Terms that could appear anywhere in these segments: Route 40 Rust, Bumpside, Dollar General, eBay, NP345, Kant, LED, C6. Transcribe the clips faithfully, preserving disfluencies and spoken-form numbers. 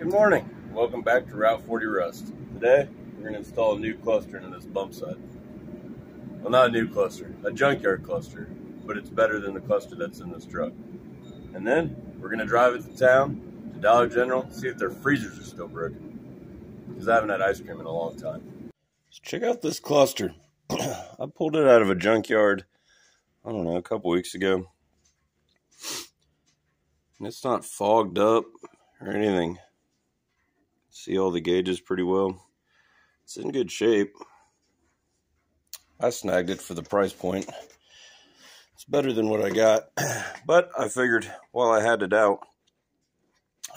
Good morning, welcome back to Route forty Rust. Today, we're going to install a new cluster into this bump side. Well, not a new cluster, a junkyard cluster, but it's better than the cluster that's in this truck. And then, we're going to drive it to town, to Dollar General, see if their freezers are still broken. Because I haven't had ice cream in a long time. So check out this cluster. I pulled it out of a junkyard, I don't know, a couple weeks ago. And it's not fogged up or anything. See all the gauges pretty well. It's in good shape. I snagged it for the price point. It's better than what I got, but I figured while I had it out,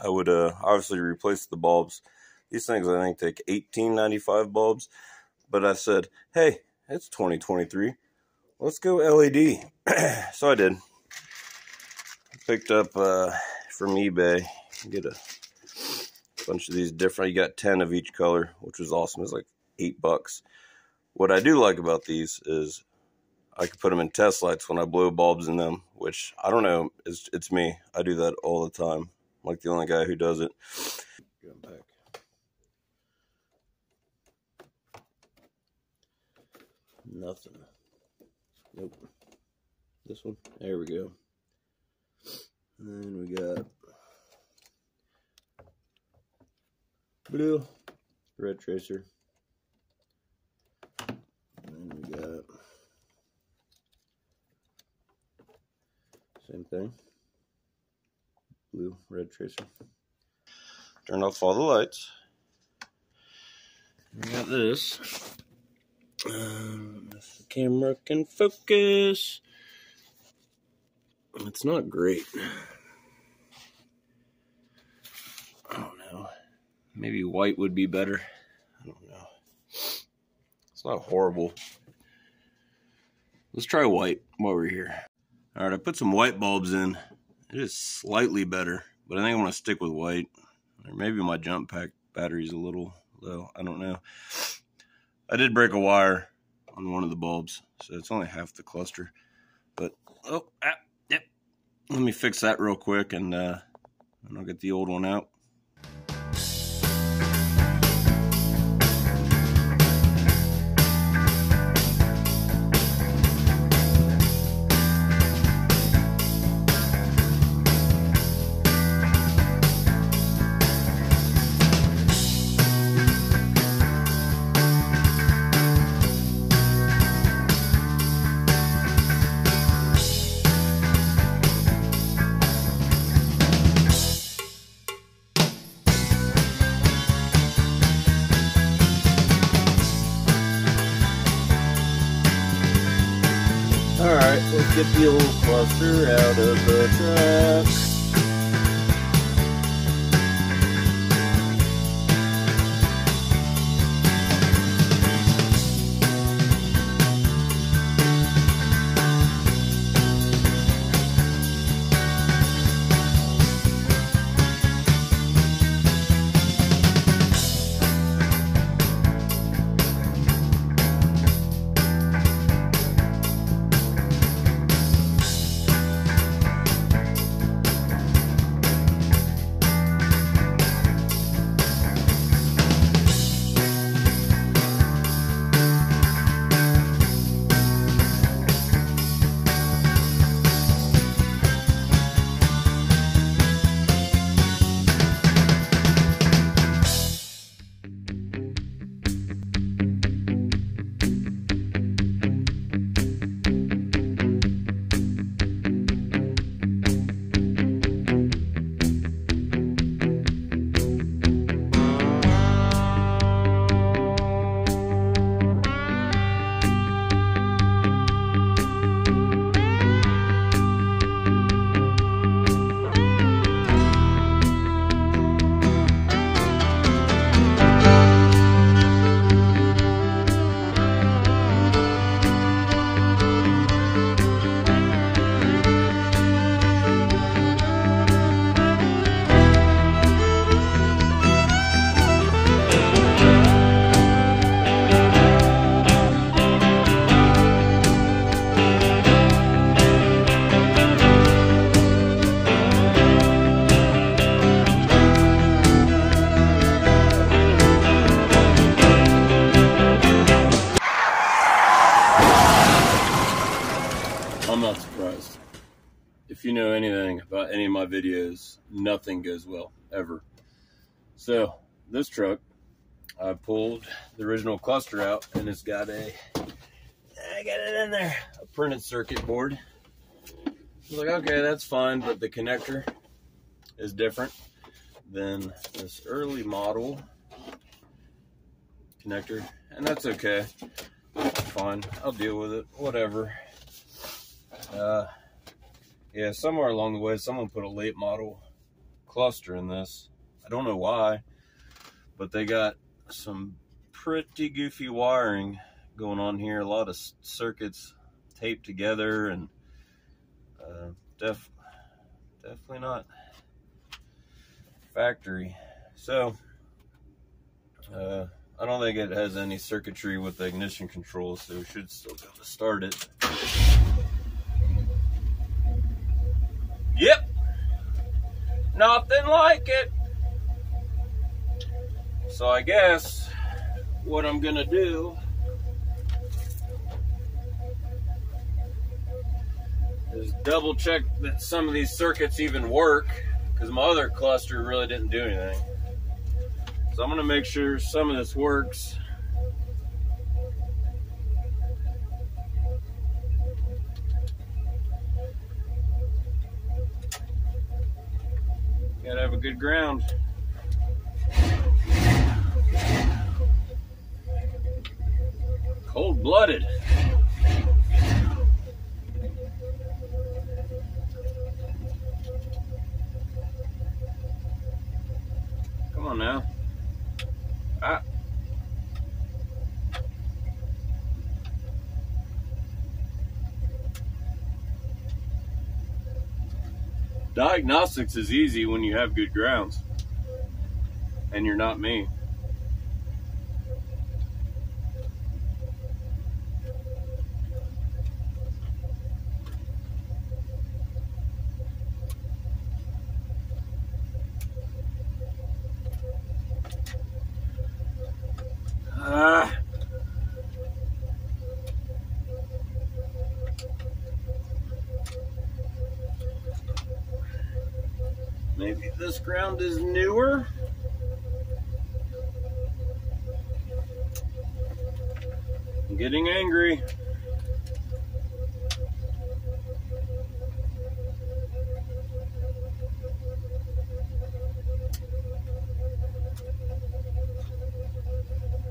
I would uh, obviously replace the bulbs. These things I think take eighteen ninety-five bulbs, but I said, hey, it's twenty twenty-three. Let's go L E D. So I did. I picked up uh, from eBay. Get a bunch of these different. You got ten of each color, which was awesome. It's like eight bucks. What I do like about these is I could put them in test lights when I blow bulbs in them, which I don't know. It's, it's me. I do that all the time. I'm like the only guy who does it. Nothing. Nope. This one. There we go. And then we got blue, red tracer, and then we got, same thing, blue, red tracer. Turn off all the lights. We got this. Um, if the camera can focus. It's not great. I don't know. Maybe white would be better. I don't know. It's not horrible. Let's try white while we're here. All right, I put some white bulbs in. It is slightly better, but I think I'm going to stick with white. Or maybe my jump pack battery's a little low. I don't know. I did break a wire on one of the bulbs, so it's only half the cluster. But, oh, ah, yep. Let me fix that real quick, and, uh, and I'll get the old one out. Alright, let's get the old cluster out of the truck. you know anything about any of my videos, nothing goes well, ever. So this truck, I pulled the original cluster out, and it's got a, I got it in there, a printed circuit board. I was like, okay, that's fine, but the connector is different than this early model connector, and that's okay. Fine, I'll deal with it, whatever. Uh, yeah, somewhere along the way, someone put a late model cluster in this. I don't know why, but they got some pretty goofy wiring going on here. A lot of circuits taped together, and uh, def definitely not factory. So uh, I don't think it has any circuitry with the ignition control, so we should still be able to start it. Yep, nothing like it. So I guess what I'm gonna do is double check that some of these circuits even work, because my other cluster really didn't do anything. So I'm gonna make sure some of this works. Gotta have a good ground. Cold-blooded. Come on now. Ah. Diagnostics is easy when you have good grounds. And you're not me. Ah. Maybe this ground is newer. Getting angry.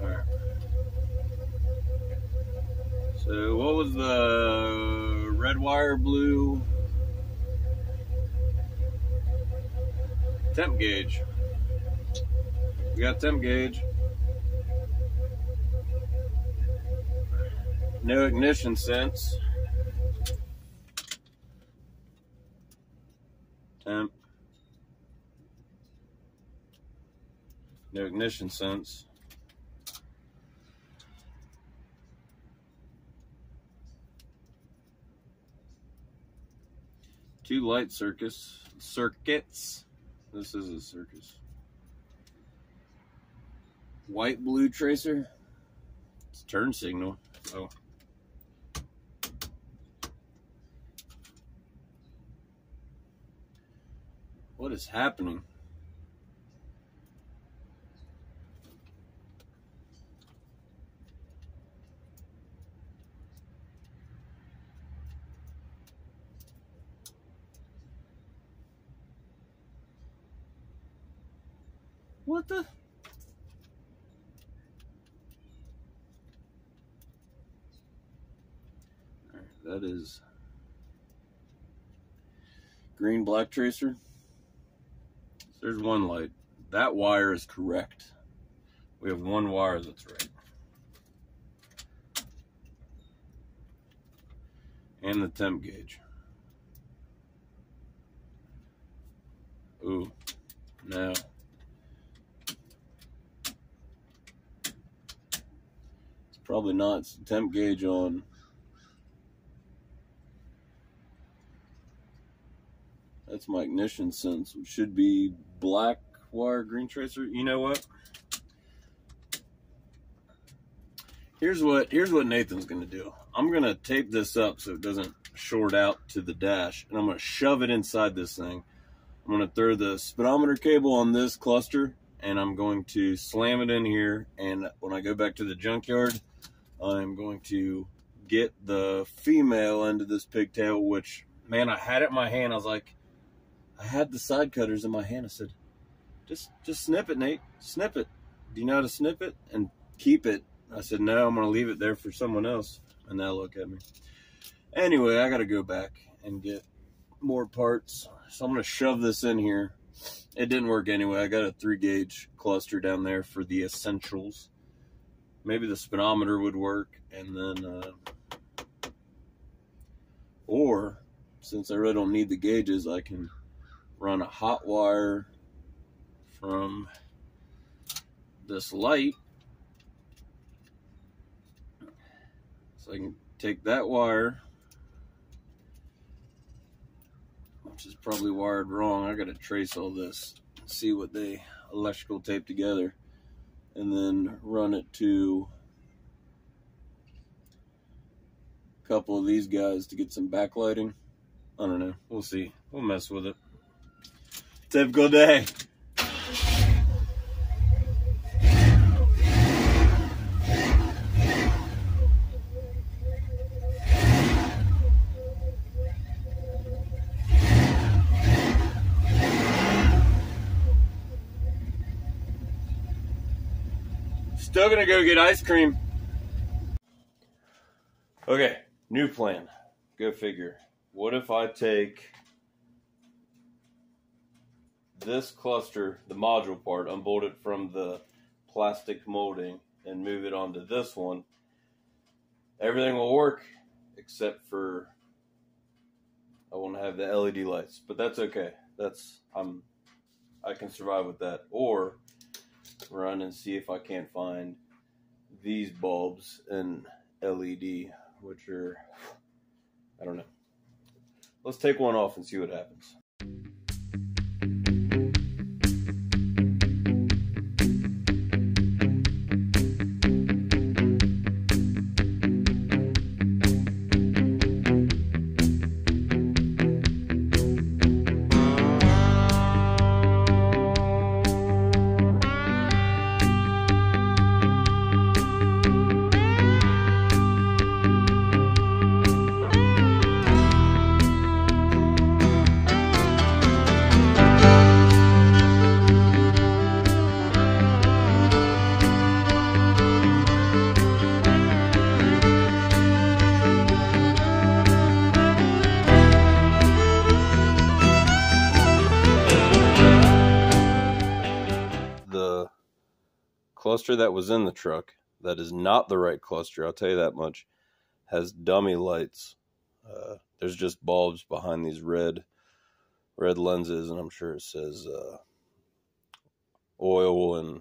All right. So what was the red wire, blue temp gauge? We got temp gauge. No ignition sense. Temp. No ignition sense. Two light circuits. Circuits. This is a circus. White blue tracer. It's a turn signal. Oh. What is happening? What the? All right, that is green black tracer. There's one light. That wire is correct. We have one wire that's right. And the temp gauge. Ooh, no. It's probably not. It's the temp gauge on that's my ignition sense, which should be black wire, green tracer. You know what? Here's what here's what Nathan's gonna do. I'm gonna tape this up so it doesn't short out to the dash, and I'm going to shove it inside this thing. I'm going to throw the speedometer cable on this cluster, and I'm going to slam it in here, and when I go back to the junkyard, I'm going to get the female end of this pigtail, which, man, I had it in my hand. I was like, I had the side cutters in my hand. I said, just just snip it, Nate. Snip it. Do you know how to snip it? And keep it. I said, no, I'm going to leave it there for someone else. And they'll look at me. Anyway, I got to go back and get more parts. So I'm going to shove this in here. It didn't work anyway. I got a three gauge cluster down there for the essentials. Maybe the speedometer would work. And then, uh, or since I really don't need the gauges, I can run a hot wire from this light. So I can take that wire, which is probably wired wrong. I got to trace all this, see what they electrical tape together, and then run it to a couple of these guys to get some backlighting. I don't know. We'll see. We'll mess with it. Typical day. Still gonna go get ice cream. Okay, new plan. Go figure. What if I take this cluster, the module part, unbolt it from the plastic molding and move it onto this one? Everything will work except for I won't have the L E D lights, but that's okay. That's I'm I can survive with that. Or run and see if I can't find these bulbs and L E D, which are, I don't know. Let's take one off and see what happens. Cluster that was in the truck, that is not the right cluster, I'll tell you that much, has dummy lights. Uh, there's just bulbs behind these red red lenses, and I'm sure it says uh, oil and,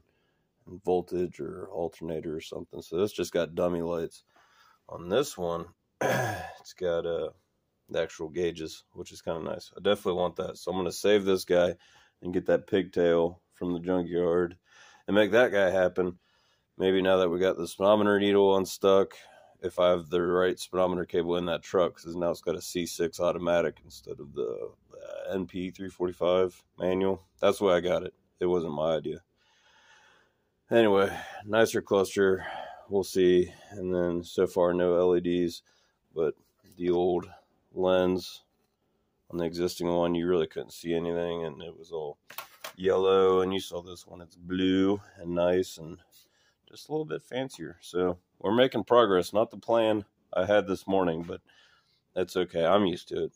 and voltage or alternator or something. So this just got dummy lights. On this one, it's got uh, the actual gauges, which is kind of nice. I definitely want that. So I'm going to save this guy and get that pigtail from the junkyard and make that guy happen. Maybe now that we got the speedometer needle unstuck, if I have the right speedometer cable in that truck, because now it's got a C six automatic instead of the uh, N P three forty-five manual. That's the way I got it. It wasn't my idea. Anyway, nicer cluster. We'll see. And then so far, no L E Ds, but the old lens on the existing one, you really couldn't see anything, and it was all yellow, and you saw this one, it's blue and nice and just a little bit fancier. So we're making progress. Not the plan I had this morning, but that's okay. I'm used to it.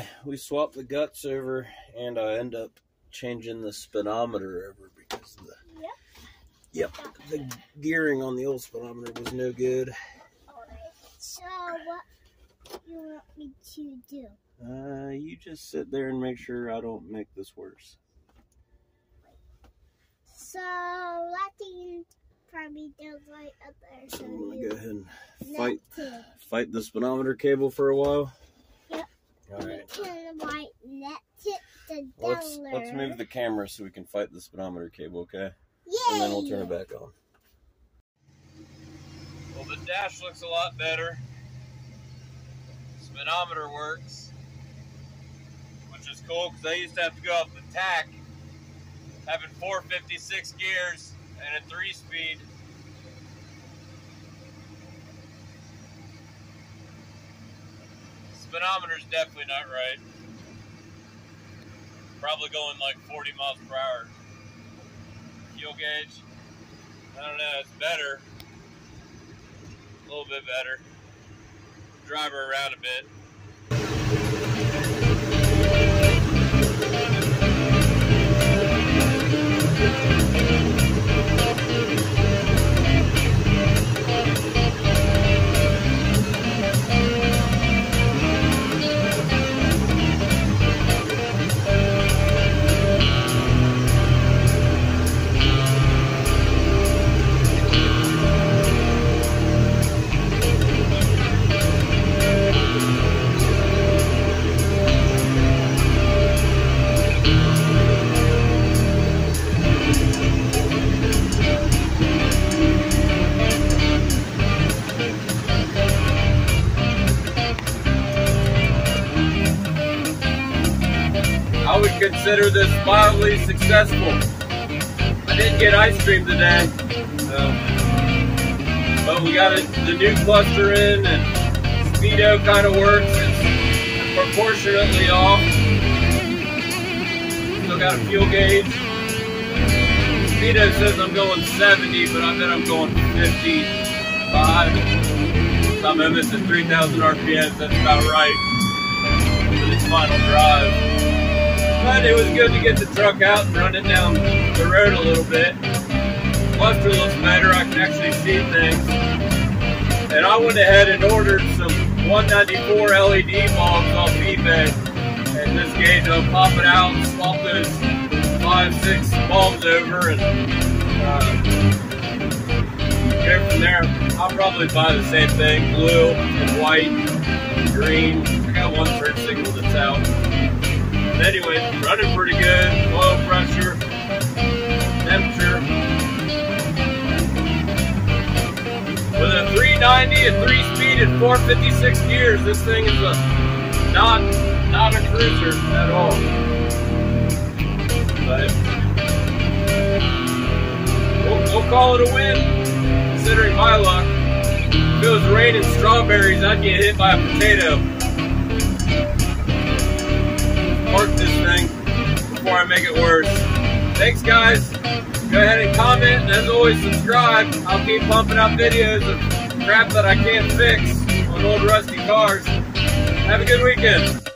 anyway, we swapped the guts over, and I end up changing the speedometer over because the yep. yep the gearing on the old speedometer was no good. Alright, so what do you want me to do? Uh, you just sit there and make sure I don't make this worse. So that thing probably does light up there. So I'm gonna go ahead and fight fight the speedometer cable for a while. Yep. All right. Light, let's, hit the let's let's move the camera so we can fight the speedometer cable, okay? Yay! And then we'll turn it back on. Well, the dash looks a lot better. Speedometer works, which is cool because I used to have to go off the tack. Having four fifty-six gears and a three-speed. Speedometer's definitely not right. Probably going like forty miles per hour. Fuel gauge, I don't know, it's better. A little bit better. Drive her around a bit. Consider this mildly successful. I didn't get ice cream today, so. But we got a, the new cluster in, and speedo kind of works. It's proportionately off. Still got a fuel gauge. Speedo says I'm going seventy, but I bet I'm going fifty-five. So I'm missing three thousand R P Ms. That's about right for this final drive. But it was good to get the truck out and run it down the road a little bit. Cluster looks better, I can actually see things. And I went ahead and ordered some one ninety-four L E D bulbs off eBay. And just gauge, I'll pop it out and swap those five, six bulbs over and uh, go from there. I'll probably buy the same thing, blue and white and green. I got one turn signal that's out. Anyway, running pretty good, oil pressure, temperature. With a three ninety, a three-speed, and four fifty-six gears, this thing is a not not a cruiser at all. But we'll, we'll call it a win, considering my luck. If it was raining strawberries, I'd get hit by a potato. Park this thing before I make it worse. Thanks guys, go ahead and comment, and as always subscribe. I'll keep pumping out videos of crap that I can't fix on old rusty cars. Have a good weekend.